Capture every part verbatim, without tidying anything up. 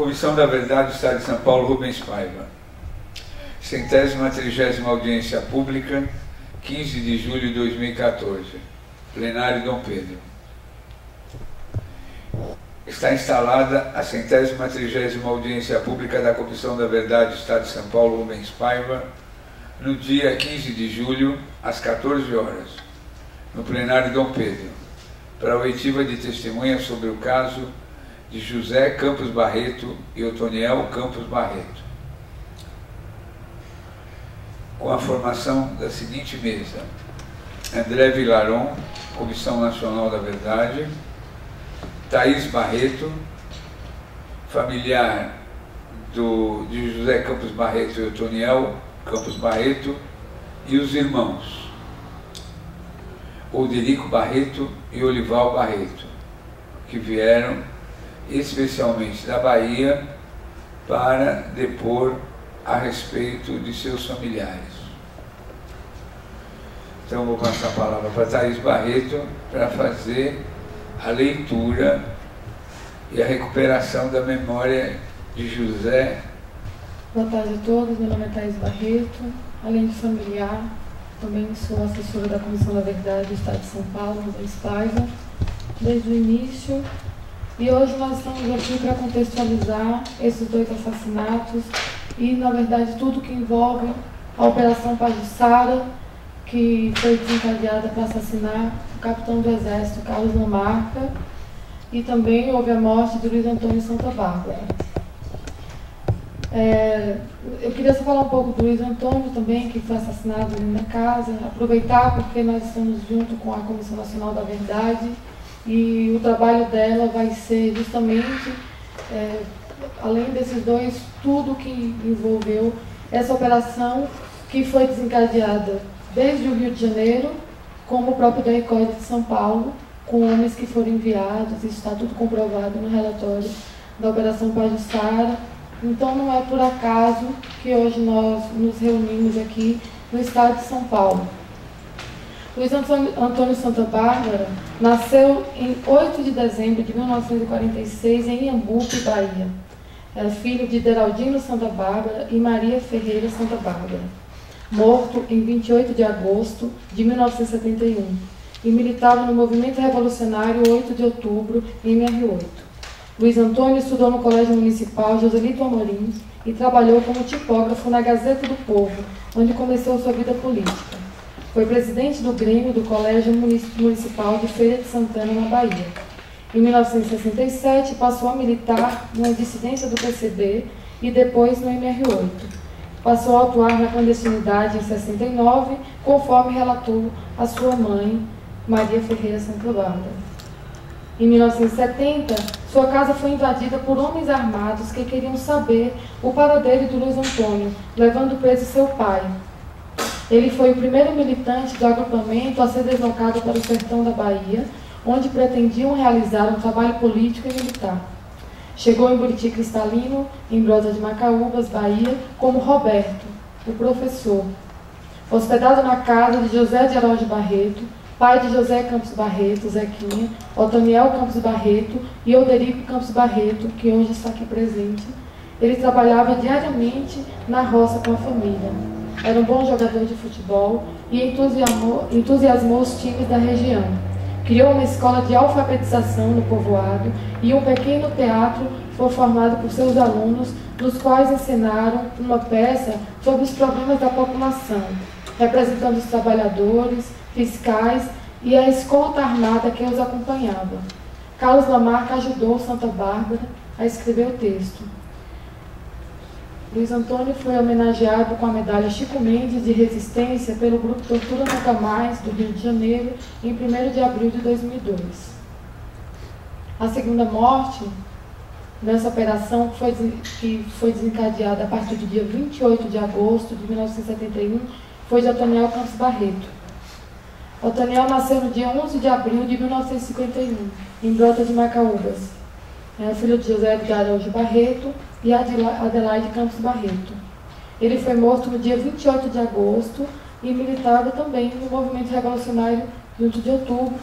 Comissão da Verdade do Estado de São Paulo, Rubens Paiva. Centésima trigésima audiência pública, quinze de julho de dois mil e quatorze. Plenário Dom Pedro. Está instalada a centésima trigésima audiência pública da Comissão da Verdade do Estado de São Paulo, Rubens Paiva, no dia quinze de julho, às quatorze horas, no plenário Dom Pedro, para a oitiva de testemunhas sobre o caso de José Campos Barreto e Otoniel Campos Barreto, com a formação da seguinte mesa: André Vilaron, Comissão Nacional da Verdade; Thaís Barreto, familiar do, de José Campos Barreto e Otoniel Campos Barreto, e os irmãos Olderico Barreto e Olival Barreto, que vieram especialmente da Bahia para depor a respeito de seus familiares. Então vou passar a palavra para Thaís Barreto para fazer a leitura e a recuperação da memória de José. Boa tarde a todos, meu nome é Thaís Barreto, além de familiar, também sou assessora da Comissão da Verdade do Estado de São Paulo, da Espaiva, desde o início, e hoje nós estamos aqui para contextualizar esses dois assassinatos e, na verdade, tudo que envolve a Operação Pajuçara, que foi desencadeada para assassinar o capitão do Exército, Carlos Lamarca, e também houve a morte de Luiz Antônio Santa Bárbara. É, eu queria só falar um pouco do Luiz Antônio também, que foi assassinado ali na casa, aproveitar porque nós estamos junto com a Comissão Nacional da Verdade e o trabalho dela vai ser justamente, é, além desses dois, tudo que envolveu essa operação que foi desencadeada desde o Rio de Janeiro, como o próprio D R C O D de São Paulo, com homens que foram enviados, isso está tudo comprovado no relatório da Operação Pajuçara. Então não é por acaso que hoje nós nos reunimos aqui no estado de São Paulo. Luiz Antônio Santa Bárbara nasceu em oito de dezembro de mil novecentos e quarenta e seis em Iambupe, Bahia. Era filho de Deraldino Santa Bárbara e Maria Ferreira Santa Bárbara, morto em vinte e oito de agosto de mil novecentos e setenta e um, e militava no Movimento Revolucionário oito de outubro, M R oito. Luiz Antônio estudou no Colégio Municipal José Elito Amorim e trabalhou como tipógrafo na Gazeta do Povo, onde começou sua vida política. Foi presidente do Grêmio do Colégio Municipal de Feira de Santana, na Bahia. Em mil novecentos e sessenta e sete, passou a militar numa dissidência do P C B e depois no M R oito. Passou a atuar na clandestinidade em sessenta e nove, conforme relatou a sua mãe, Maria Ferreira Santolouba. Em mil novecentos e setenta, sua casa foi invadida por homens armados que queriam saber o paradeiro do Luiz Antônio, levando preso seu pai. Ele foi o primeiro militante do agrupamento a ser deslocado para o sertão da Bahia, onde pretendiam realizar um trabalho político e militar. Chegou em Buriti Cristalino, em Brotas de Macaúbas, Bahia, como Roberto, o professor. Hospedado na casa de José de Araújo Barreto, pai de José Campos Barreto, Zequinha, Otoniel Campos Barreto e Olderico Campos Barreto, que hoje está aqui presente. Ele trabalhava diariamente na roça com a família. Era um bom jogador de futebol e entusiasmou, entusiasmou os times da região. Criou uma escola de alfabetização no povoado e um pequeno teatro foi formado por seus alunos, nos quais ensinaram uma peça sobre os problemas da população, representando os trabalhadores, fiscais e a escolta armada que os acompanhava. Carlos Lamarca ajudou Santa Bárbara a escrever o texto. Luiz Antônio foi homenageado com a medalha Chico Mendes de Resistência pelo Grupo Tortura Nunca Mais, do Rio de Janeiro, em primeiro de abril de dois mil e dois. A segunda morte nessa operação foi, que foi desencadeada a partir do dia vinte e oito de agosto de mil novecentos e setenta e um foi de Otoniel Campos Barreto. Otoniel nasceu no dia onze de abril de mil novecentos e cinquenta e um, em Brotas de Macaúbas. É filho de José de Araújo Barreto e Adelaide Campos Barreto. Ele foi morto no dia vinte e oito de agosto e militava também no Movimento Revolucionário oito de outubro,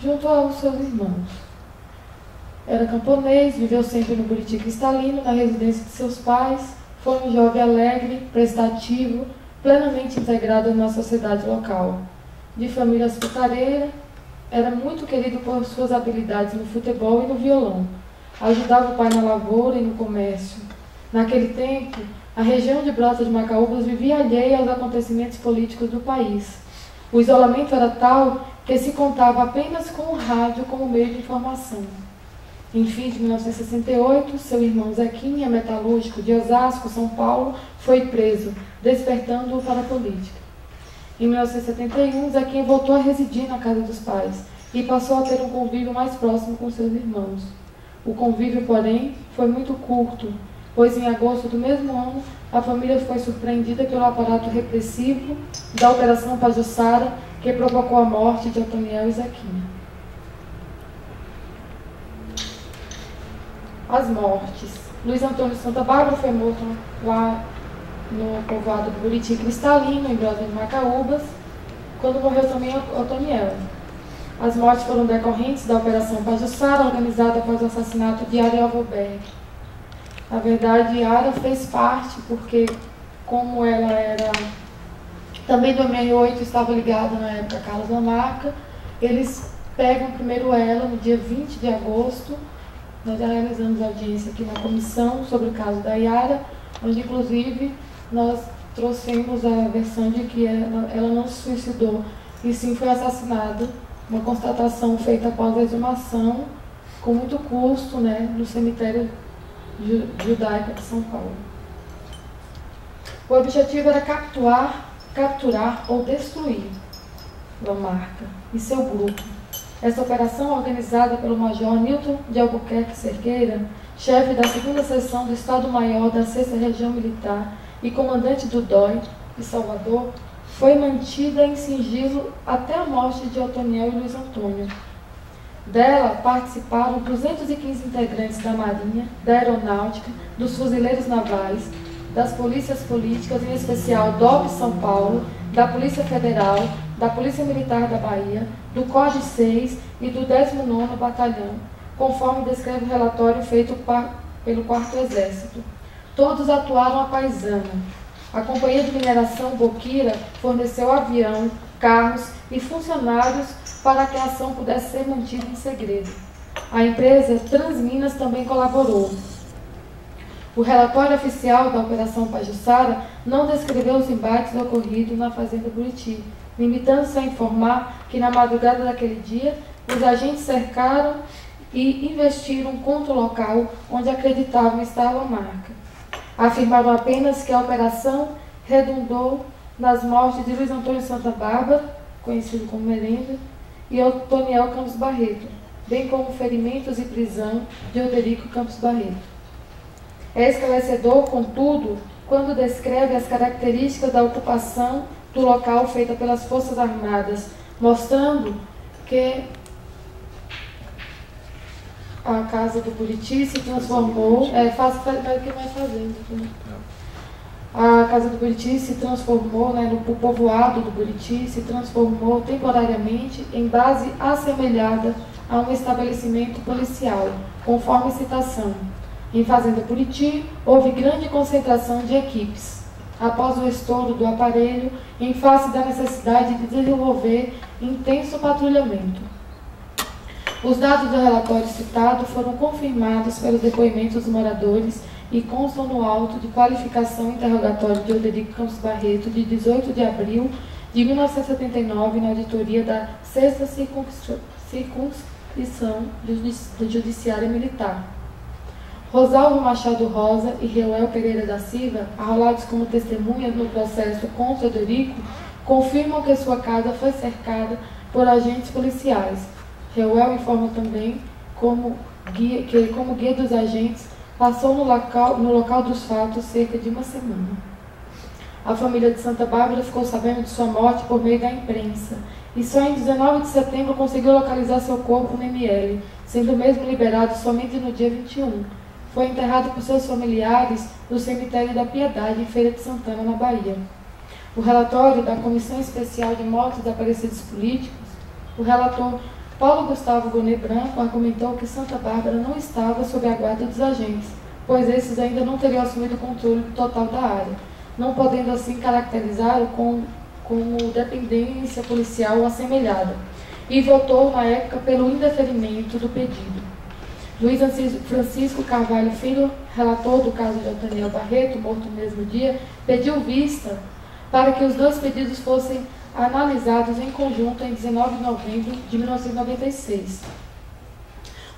junto aos seus irmãos. Era camponês, viveu sempre no Buriti Cristalino, na residência de seus pais. Foi um jovem alegre, prestativo, plenamente integrado na sociedade local. De família hospitaleira, era muito querido por suas habilidades no futebol e no violão. Ajudava o pai na lavoura e no comércio. Naquele tempo, a região de Brotas de Macaúbas vivia alheia aos acontecimentos políticos do país. O isolamento era tal que se contava apenas com o rádio como meio de informação. Em fim de mil novecentos e sessenta e oito, seu irmão Zequinha, metalúrgico de Osasco, São Paulo, foi preso, despertando-o para a política. Em mil novecentos e setenta e um, Zequinha voltou a residir na casa dos pais e passou a ter um convívio mais próximo com seus irmãos. O convívio, porém, foi muito curto, pois em agosto do mesmo ano, a família foi surpreendida pelo aparato repressivo da Operação Pajuçara, que provocou a morte de Otoniel e Zequinha. As mortes. Luiz Antônio Santa Bárbara foi morto lá no povoado do Buriti Cristalino, em Brotas de Macaúbas, quando morreu também Otoniel. As mortes foram decorrentes da Operação Pajuçara, organizada após o assassinato de Ara Albuquerque. Na verdade, Ara fez parte porque, como ela era também do M R oito, estava ligada na época a Carlos Lamarca, eles pegam primeiro ela no dia vinte de agosto. Nós já realizamos audiência aqui na comissão sobre o caso da Yara, onde inclusive nós trouxemos a versão de que ela, ela não se suicidou e sim foi assassinada, uma constatação feita após a exumação, com muito custo, né, no cemitério ju judaico de São Paulo. O objetivo era capturar, capturar ou destruir Lamarca e seu grupo. Essa operação, organizada pelo Major Nilton de Albuquerque Cerqueira, chefe da segunda Seção do Estado-Maior da sexta Região Militar e comandante do D O I de Salvador, foi mantida em sigilo até a morte de Otoniel e Luiz Antônio. Dela participaram duzentos e quinze integrantes da Marinha, da Aeronáutica, dos Fuzileiros Navais, das Polícias Políticas, em especial D O P São Paulo, da Polícia Federal, da Polícia Militar da Bahia, do Código seis e do décimo nono Batalhão, conforme descreve o relatório feito pelo quarto Exército. Todos atuaram à paisana. A Companhia de Mineração Boquira forneceu avião, carros e funcionários para que a ação pudesse ser mantida em segredo. A empresa Transminas também colaborou. O relatório oficial da Operação Pajuçara não descreveu os embates ocorridos na Fazenda Buriti, limitando-se a informar que na madrugada daquele dia, os agentes cercaram e investiram contra o local onde acreditavam estar Lamarca. Afirmaram apenas que a operação redundou nas mortes de Luiz Antônio Santa Bárbara, conhecido como Merenda, e Otoniel Campos Barreto, bem como ferimentos e prisão de Olderico Campos Barreto. É esclarecedor, contudo, quando descreve as características da ocupação do local feita pelas Forças Armadas, mostrando que a casa do Buriti se transformou... É, faz, faz, faz o que vai fazendo. A casa do Buriti se transformou, né, no povoado do Buriti, se transformou temporariamente em base assemelhada a um estabelecimento policial, conforme citação. Em Fazenda Buriti, houve grande concentração de equipes, após o estouro do aparelho, em face da necessidade de desenvolver intenso patrulhamento. Os dados do relatório citado foram confirmados pelos depoimentos dos moradores e constam no auto de qualificação interrogatório de Olderico Campos Barreto, de dezoito de abril de mil novecentos e setenta e nove, na auditoria da sexta Circunscrição do Judiciário Militar. Rosalvo Machado Rosa e Reuel Pereira da Silva, arrolados como testemunhas no processo contra Olderico, confirmam que sua casa foi cercada por agentes policiais. Reuel informa também como guia, que, como guia dos agentes, passou no local, no local dos fatos cerca de uma semana. A família de Santa Bárbara ficou sabendo de sua morte por meio da imprensa e só em dezenove de setembro conseguiu localizar seu corpo no M L, sendo mesmo liberado somente no dia vinte e um. Foi enterrado por seus familiares no cemitério da Piedade, em Feira de Santana, na Bahia. O relatório da Comissão Especial de Mortes e Desaparecidos Políticos, o relator Paulo Gustavo Gonet Branco argumentou que Santa Bárbara não estava sob a guarda dos agentes, pois esses ainda não teriam assumido o controle total da área, não podendo assim caracterizá-lo como, como dependência policial assemelhada, e votou na época pelo indeferimento do pedido. Luiz Francisco Carvalho Filho, relator do caso de Otoniel Barreto, morto no mesmo dia, pediu vista para que os dois pedidos fossem analisados em conjunto em dezenove de novembro de mil novecentos e noventa e seis.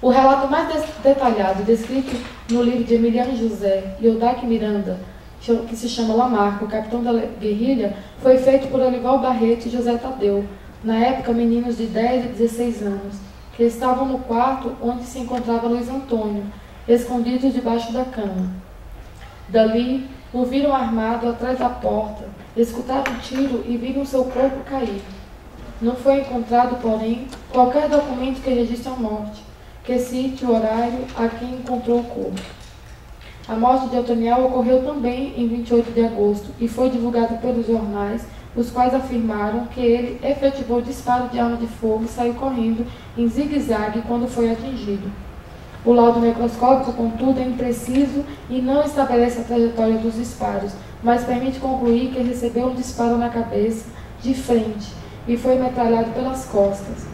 O relato mais detalhado descrito no livro de Emiliano José e Olderico Miranda, que se chama Lamarca, o capitão da guerrilha, foi feito por Olival Barreto e José Tadeu, na época meninos de dez e dezesseis anos, que estavam no quarto onde se encontrava Luiz Antônio, escondidos debaixo da cama. Dali, o viram armado atrás da porta, escutaram um tiro e viram seu corpo cair. Não foi encontrado, porém, qualquer documento que registre a morte, que cite o horário a quem encontrou o corpo. A morte de Otoniel ocorreu também em vinte e oito de agosto e foi divulgada pelos jornais, os quais afirmaram que ele efetivou disparo de arma de fogo e saiu correndo em zigue-zague quando foi atingido. O laudo necroscópico, contudo, é impreciso e não estabelece a trajetória dos disparos, mas permite concluir que recebeu um disparo na cabeça, de frente, e foi metralhado pelas costas.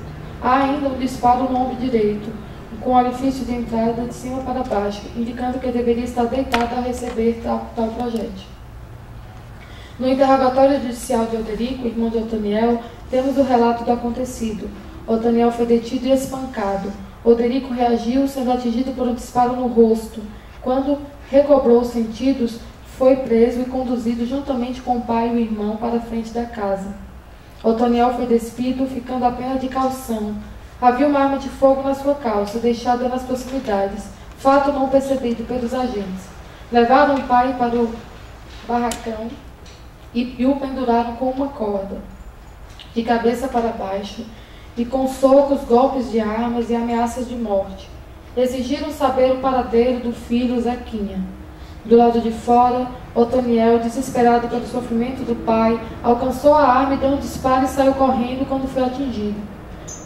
Há ainda um disparo no ombro direito, com orifício de entrada de cima para baixo, indicando que deveria estar deitado ao receber tal, tal projétil. No interrogatório judicial de Olderico, irmão de Otoniel, temos o relato do acontecido. Otoniel foi detido e espancado. Olderico reagiu, sendo atingido por um disparo no rosto. Quando recobrou os sentidos, foi preso e conduzido juntamente com o pai e o irmão para a frente da casa. Otoniel foi despido, ficando apenas de calção. Havia uma arma de fogo na sua calça, deixada nas proximidades, fato não percebido pelos agentes. Levaram o pai para o barracão e o penduraram com uma corda, de cabeça para baixo, e com socos, golpes de armas e ameaças de morte. Exigiram saber o paradeiro do filho Zequinha. Do lado de fora, Otoniel, desesperado pelo sofrimento do pai, alcançou a arma e deu um disparo e saiu correndo quando foi atingido.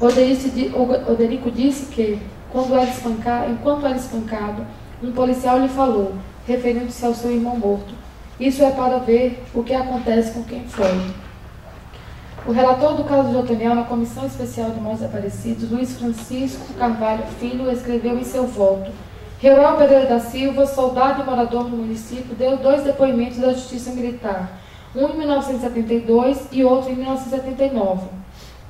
Olderico disse que, quando era espancado, enquanto era espancado, um policial lhe falou, referindo-se ao seu irmão morto: "Isso é para ver o que acontece com quem foge." O relator do caso de Otoniel na Comissão Especial de Mortos Aparecidos, Luiz Francisco Carvalho Filho, escreveu em seu voto: "Reuel Pereira da Silva, soldado e morador do município, deu dois depoimentos da Justiça Militar, um em mil novecentos e setenta e dois e outro em mil novecentos e setenta e nove.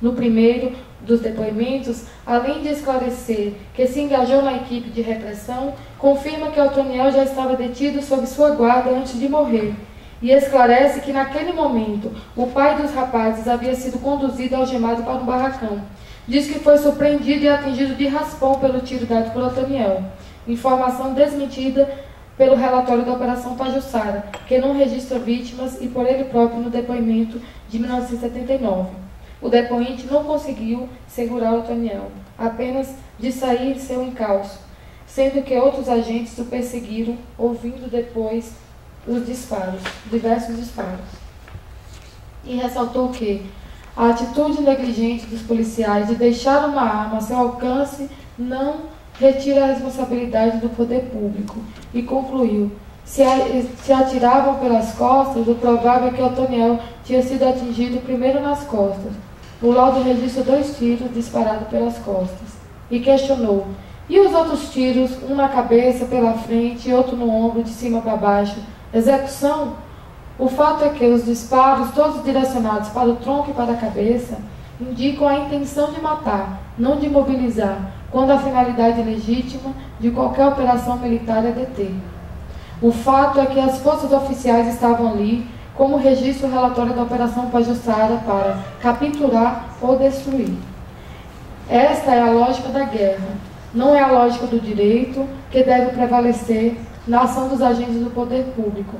No primeiro dos depoimentos, além de esclarecer que se engajou na equipe de repressão, confirma que Otoniel já estava detido sob sua guarda antes de morrer, e esclarece que naquele momento o pai dos rapazes havia sido conduzido algemado para um barracão. Diz que foi surpreendido e atingido de raspão pelo tiro dado por Otoniel. Informação desmentida pelo relatório da Operação Pajuçara, que não registra vítimas, e por ele próprio no depoimento de mil novecentos e setenta e nove. O depoente não conseguiu segurar Otoniel, apenas de sair de seu encalço, sendo que outros agentes o perseguiram, ouvindo depois os disparos, diversos disparos. E ressaltou que a atitude negligente dos policiais de deixar uma arma a seu alcance não retira a responsabilidade do poder público, e concluiu: se, a, se atiravam pelas costas, o provável é que Otoniel tinha sido atingido primeiro nas costas. O laudo registra dois tiros disparados pelas costas." E questionou: "E os outros tiros, um na cabeça, pela frente, e outro no ombro, de cima para baixo, execução?" O fato é que os disparos, todos direcionados para o tronco e para a cabeça, indicam a intenção de matar, não de mobilizar, quando a finalidade legítima de qualquer operação militar é deter. O fato é que as forças oficiais estavam ali, como registra o relatório da Operação Pajuçara, para capturar ou destruir. Esta é a lógica da guerra, não é a lógica do direito, que deve prevalecer na ação dos agentes do poder público.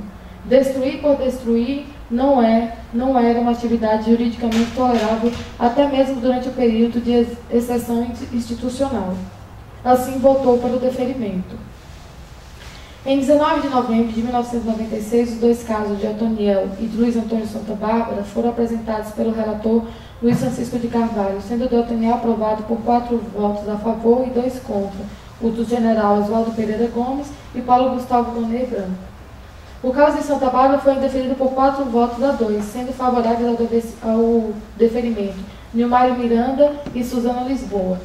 Destruir por destruir não é, não era uma atividade juridicamente tolerável, até mesmo durante o período de exceção institucional. Assim, votou pelo deferimento. Em dezenove de novembro de mil novecentos e noventa e seis, os dois casos de Otoniel e de Luiz Antônio Santa Bárbara foram apresentados pelo relator Luiz Francisco de Carvalho, sendo o de Otoniel aprovado por quatro votos a favor e dois contra, o do general Oswaldo Pereira Gomes e Paulo Gustavo Gonet Branco. O caso de Santa Bárbara foi indeferido por quatro votos a dois, sendo favoráveis ao deferimento Nilmario Miranda e Suzana Lisboa.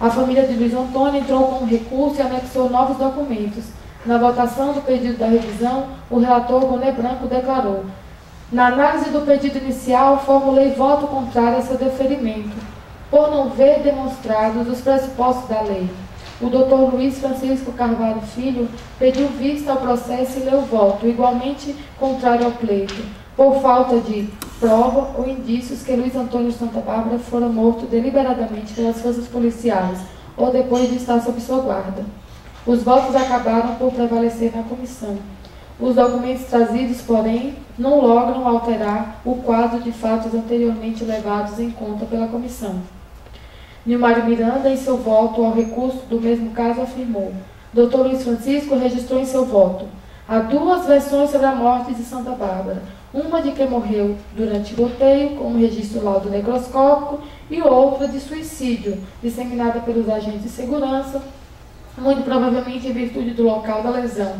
A família de Luiz Antônio entrou com um recurso e anexou novos documentos. Na votação do pedido da revisão, o relator Gonet Branco declarou: na análise do pedido inicial, formulei voto contrário a seu deferimento, por não ver demonstrados os pressupostos da lei. O doutor Luiz Francisco Carvalho Filho pediu vista ao processo e leu voto, igualmente contrário ao pleito, por falta de prova ou indícios que Luiz Antônio Santa Bárbara fora morto deliberadamente pelas forças policiais ou depois de estar sob sua guarda. Os votos acabaram por prevalecer na comissão. Os documentos trazidos, porém, não logram alterar o quadro de fatos anteriormente levados em conta pela comissão. Nilmario Miranda, em seu voto ao recurso do mesmo caso, afirmou: doutor Luiz Francisco registrou em seu voto: há duas versões sobre a morte de Santa Bárbara, uma de que morreu durante tiroteio, com um registro laudo necroscópico, e outra de suicídio, disseminada pelos agentes de segurança, muito provavelmente em virtude do local da lesão,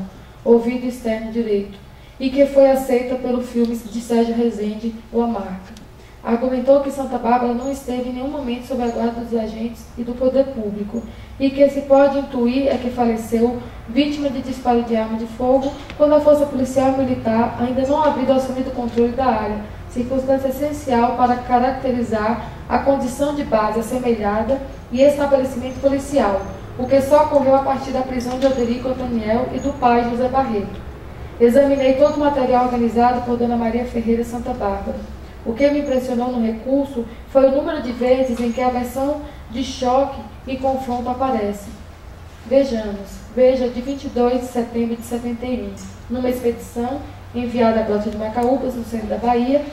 ouvido externo direito, e que foi aceita pelo filme de Sérgio Rezende, Lamarca. Argumentou que Santa Bárbara não esteve em nenhum momento sob a guarda dos agentes e do poder público, e que se pode intuir é que faleceu vítima de disparo de arma de fogo quando a força policial militar ainda não havia assumido o controle da área, circunstância essencial para caracterizar a condição de base assemelhada e estabelecimento policial, o que só ocorreu a partir da prisão de Olderico Otoniel e do pai José Barreto. Examinei todo o material organizado por Dona Maria Ferreira Santa Bárbara. O que me impressionou no recurso foi o número de vezes em que a versão de choque e confronto aparece. Vejamos, veja de vinte e dois de setembro de setenta e um, numa expedição enviada a Brotas de Macaúbas, no centro da Bahia,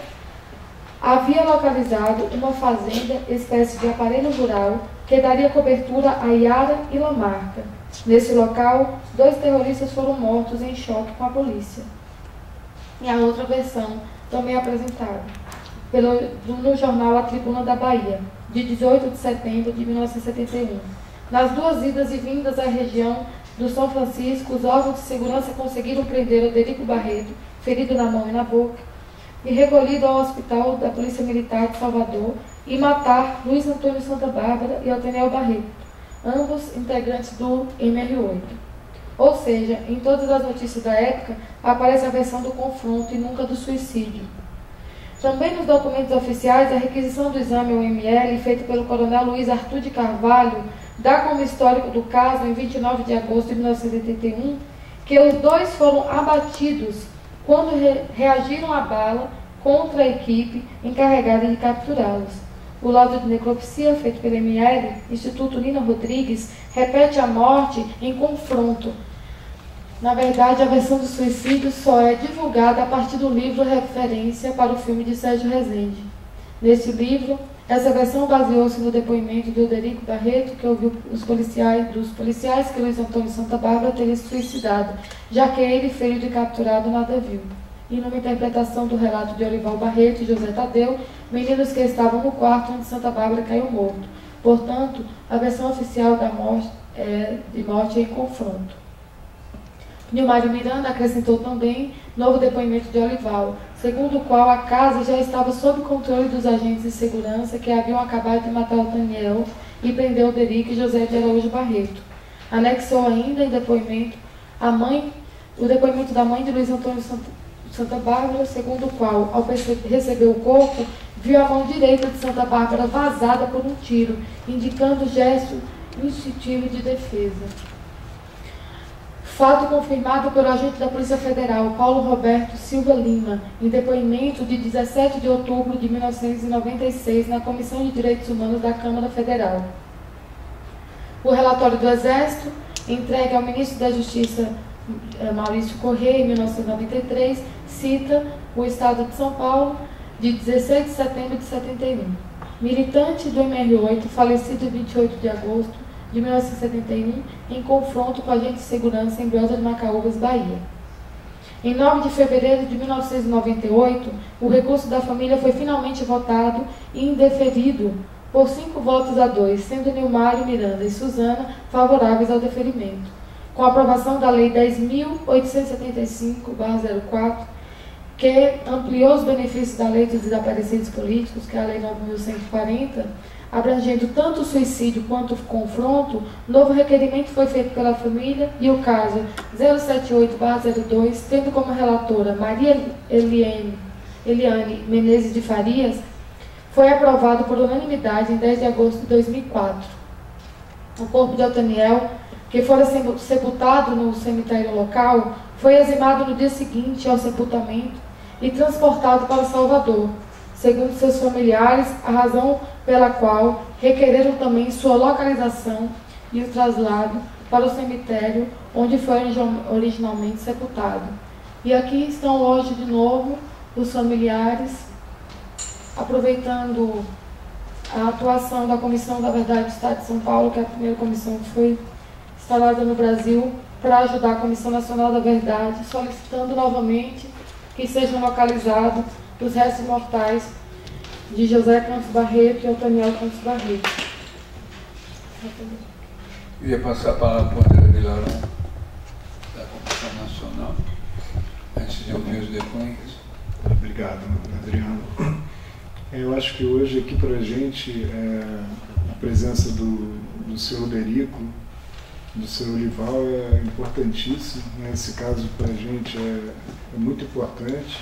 havia localizado uma fazenda, espécie de aparelho rural, que daria cobertura a Iara e Lamarca. Nesse local, dois terroristas foram mortos em choque com a polícia. E a outra versão, também apresentada pelo, no jornal A Tribuna da Bahia, de dezoito de setembro de mil novecentos e setenta e um. Nas duas idas e vindas à região do São Francisco, os órgãos de segurança conseguiram prender Olderico Barreto, ferido na mão e na boca, e recolhido ao hospital da Polícia Militar de Salvador, e matar Luiz Antônio Santa Bárbara e Otoniel Barreto, ambos integrantes do M R oito. Ou seja, em todas as notícias da época, aparece a versão do confronto e nunca do suicídio. Também nos documentos oficiais, a requisição do exame ao M L, feito pelo coronel Luiz Arthur de Carvalho, dá como histórico do caso, em vinte e nove de agosto de mil novecentos e oitenta e um, que os dois foram abatidos quando re reagiram à bala contra a equipe encarregada de capturá-los. O laudo de necropsia feito pelo M R, Instituto Nina Rodrigues, repete a morte em confronto. Na verdade, a versão do suicídio só é divulgada a partir do livro Referência para o Filme de Sérgio Rezende. Neste livro, essa versão baseou-se no depoimento de Olderico Barreto, que ouviu os policiais, dos policiais que Luiz Antônio Santa Bárbara teria se suicidado, já que ele, ferido e capturado, nada viu. E numa interpretação do relato de Olival Barreto e José Tadeu, meninos que estavam no quarto onde Santa Bárbara caiu morto. Portanto, a versão oficial da morte é de morte em confronto. Nilmario Miranda acrescentou também novo depoimento de Olival, segundo o qual a casa já estava sob controle dos agentes de segurança que haviam acabado de matar Otoniel e prender Olderico e José de Araújo Barreto. Anexou ainda em depoimento a mãe, o depoimento da mãe de Luiz Antônio Santa Santa Bárbara, segundo o qual, ao receber o corpo, viu a mão direita de Santa Bárbara vazada por um tiro, indicando gesto instintivo de defesa. Fato confirmado pelo agente da Polícia Federal, Paulo Roberto Silva Lima, em depoimento de dezessete de outubro de mil novecentos e noventa e seis, na Comissão de Direitos Humanos da Câmara Federal. O relatório do Exército, entregue ao ministro da Justiça, Maurício Corrêa, em mil novecentos e noventa e três, cita o Estado de São Paulo, de dezesseis de setembro de setenta e um. Militante do M R oito, falecido em vinte e oito de agosto de mil novecentos e setenta e um, em confronto com agentes de segurança em Brotas de Macaúbas, Bahia. Em nove de fevereiro de mil novecentos e noventa e oito, o recurso da família foi finalmente votado e indeferido por cinco votos a dois, sendo Nilmario, Miranda e Suzana favoráveis ao deferimento. Com a aprovação da Lei dez mil oitocentos e setenta e cinco barra zero quatro, que ampliou os benefícios da Lei dos Desaparecidos Políticos, que é a Lei nove mil cento e quarenta, abrangendo tanto o suicídio quanto o confronto, novo requerimento foi feito pela família e o caso zero setenta e oito barra zero dois, tendo como relatora Maria Eliane, Eliane Menezes de Farias, foi aprovado por unanimidade em dez de agosto de dois mil e quatro. O corpo de Otoniel, que fora sepultado no cemitério local, foi eximado no dia seguinte ao sepultamento e transportado para Salvador, segundo seus familiares, a razão pela qual requereram também sua localização e o traslado para o cemitério onde foi originalmente sepultado. E aqui estão hoje de novo os familiares, aproveitando a atuação da Comissão da Verdade do Estado de São Paulo, que é a primeira comissão que foi instalada no Brasil, para ajudar a Comissão Nacional da Verdade, solicitando novamente que sejam localizados os restos mortais de José Campos Barreto e Otoniel Campos Barreto. Eu ia passar a palavra para o André Vilaron, da Comissão Nacional, antes de ouvir os depoimentos. Obrigado, Adriano. Eu acho que hoje aqui para a gente, é, a presença do, do seu Olderico, do seu Olival, é importantíssima, né? Esse caso para a gente é, é muito importante.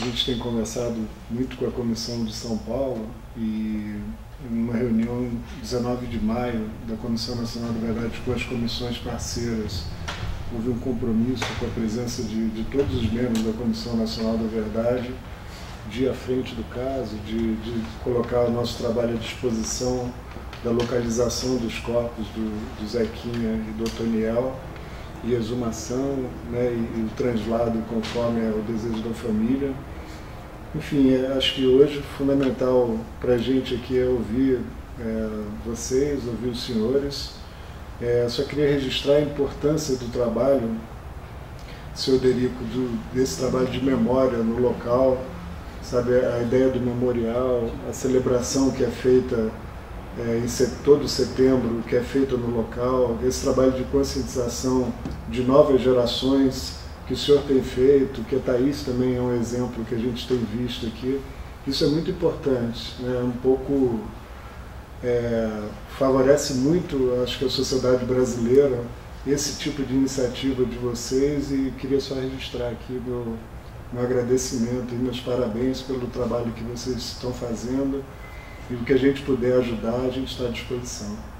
A gente tem conversado muito com a Comissão de São Paulo e numa reunião dezenove de maio da Comissão Nacional da Verdade com as comissões parceiras, houve um compromisso com a presença de, de todos os membros da Comissão Nacional da Verdade, de ir à frente do caso, de, de colocar o nosso trabalho à disposição da localização dos corpos do, do Zequinha e do Otoniel, e exumação, né, e o translado conforme é o desejo da família. Enfim, acho que hoje fundamental para a gente aqui é ouvir é, vocês, ouvir os senhores. É, só queria registrar a importância do trabalho, seu Olderico, do, desse trabalho de memória no local, sabe, a ideia do memorial, a celebração que é feita É, em todo setembro, que é feito no local, esse trabalho de conscientização de novas gerações que o senhor tem feito, que a Thaís também é um exemplo que a gente tem visto aqui. Isso é muito importante, né? Um pouco é, favorece muito, acho que a sociedade brasileira, esse tipo de iniciativa de vocês, e queria só registrar aqui meu, meu agradecimento e meus parabéns pelo trabalho que vocês estão fazendo. E o que a gente puder ajudar, a gente está à disposição.